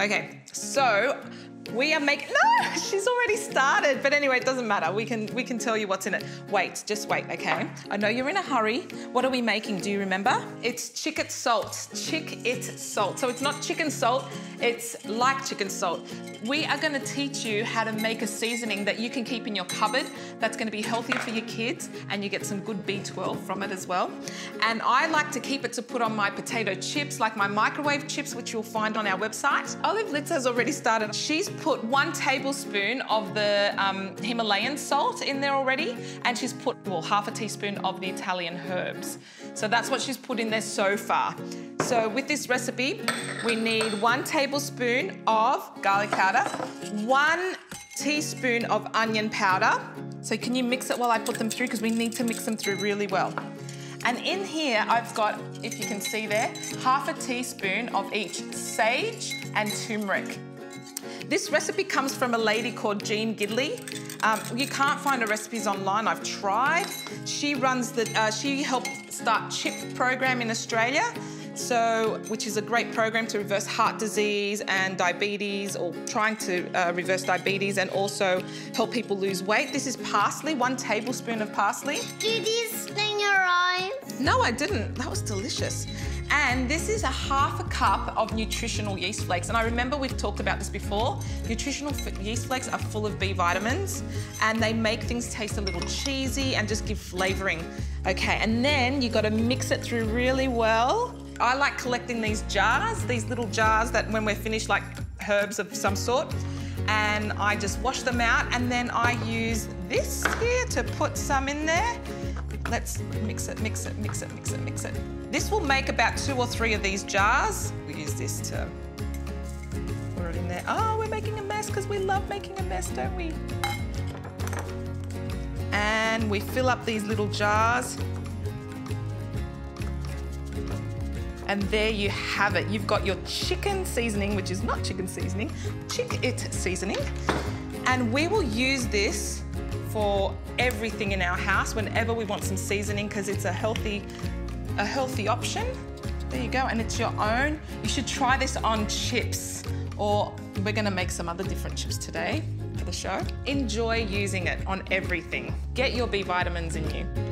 Okay, so we are making, no, she's already started. But anyway, it doesn't matter. We can tell you what's in it. Wait, just wait, okay? I know you're in a hurry. What are we making? Do you remember? It's Chick-It salt, Chick-It salt. So it's not chicken salt, it's like chicken salt. We are gonna teach you how to make a seasoning that you can keep in your cupboard that's gonna be healthier for your kids, and you get some good B12 from it as well. And I like to keep it to put on my potato chips, like my microwave chips, which you'll find on our website. Olive Litz has already started. She's put 1 tablespoon of the Himalayan salt in there already, and she's put, well, half a teaspoon of the Italian herbs. So that's what she's put in there so far. So with this recipe, we need 1 tablespoon of garlic powder, 1 teaspoon of onion powder. So can you mix it while I put them through? Because we need to mix them through really well. And in here, I've got, if you can see there, half a teaspoon of each sage and turmeric. This recipe comes from a lady called Jean Gidley. You can't find her recipes online, I've tried. She runs the, she helped start CHIP program in Australia, so, which is a great program to reverse heart disease and diabetes, or trying to reverse diabetes and also help people lose weight. This is parsley, 1 tablespoon of parsley. Did you sting your eyes? No, I didn't, that was delicious. And this is a half a cup of nutritional yeast flakes. And I remember we've talked about this before. Nutritional yeast flakes are full of B vitamins, and they make things taste a little cheesy and just give flavoring. Okay, and then you gotta mix it through really well. I like collecting these jars, these little jars that when we're finished, like herbs of some sort, and I just wash them out, and then I use this here to put some in there. Let's mix it, mix it, mix it, mix it, mix it. This will make about 2 or 3 of these jars. We use this to put it in there. Oh, we're making a mess because we love making a mess, don't we? And we fill up these little jars. And there you have it. You've got your chicken seasoning, which is not chicken seasoning, Chick-It seasoning. And we will use this for everything in our house whenever we want some seasoning, because it's a healthy option. There you go, and it's your own. You should try this on chips, or we're gonna make some other different chips today for the show. Enjoy using it on everything. Get your B vitamins in you.